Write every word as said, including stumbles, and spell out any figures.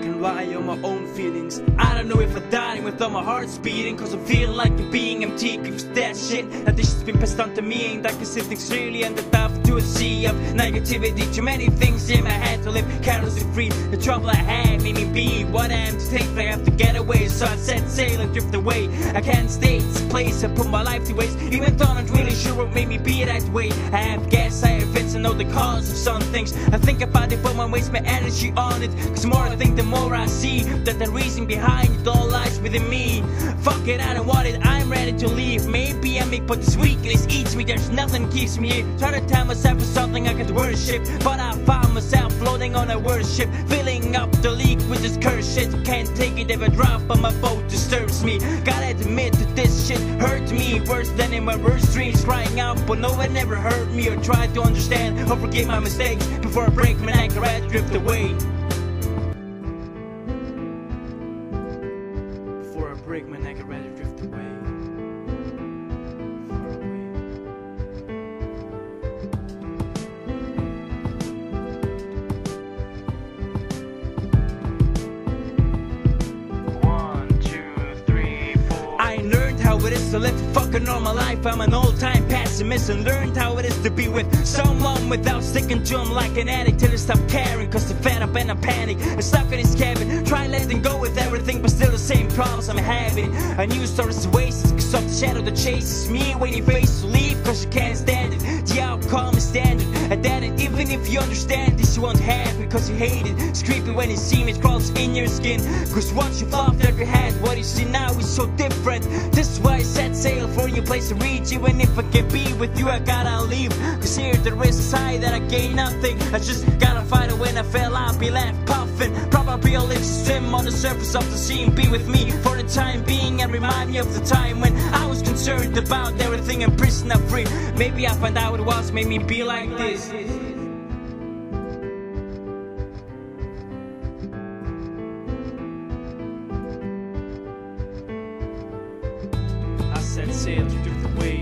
can lie on my own feelings. I don't know if I'm dying without my heart's beating, cause I feel like I'm being empty. Cause that shit, that this shit's been passed on to me. And that consistence really ended up to a sea of negativity. Too many things in my head to live carelessly free. The trouble I had made me be what I am today. I have to get away, so I set sail and drift away. I can't stay at this place, I put my life to waste. Even though I'm not really sure what made me be that way. I have guess, I have fits, I know the cause of some things. I think about it, but I waste my energy on it. Cause the more I think, the more I see that the reason behind it all lies within me. Fuck it, I don't want it, I'm ready to leave. Maybe I'm meek, but this weakness eats me. There's nothing keeps me here. Try to tell myself it's something I could worship, but I found myself floating on a worship, filling up the leak with this cursed shit. Can't take it if I drop, but my boat disturbs me. Gotta admit that this shit hurt me worse than in my worst dreams. Crying out, but no one ever heard me or tried to understand or forgive my mistakes. Before I break my neck, I'd rather drift away. Before I break my neck, I'd rather drift away. It is to live a fucking normal life. I'm an old-time pessimist and learned how it is to be with someone without sticking to them like an addict till I stop caring, cause I'm fed up and I panic. I'm stuck in this cabin, try letting go with everything, but still the same problems I'm having. A new story is wasted cause of the shadow that chases me, waiting for you to leave cause you can't stand it. The outcome is standard, and that it, even if you understand this you won't have it cause you hate it. It's creepy when you see me, it crawls in your skin, cause once you fluffed out your head, what you see now is so different. This is I set sail for your place to reach. Even if I can't be with you, I gotta leave. Cause here the risk is high that I gain nothing. I just gotta fight it. When I fail, I'll be left puffing. Probably I'll live to swim on the surface of the sea and be with me for the time being and remind me of the time when I was concerned about everything and prison I'm free. Maybe I find out what's made me be like this. Set sail to drift away.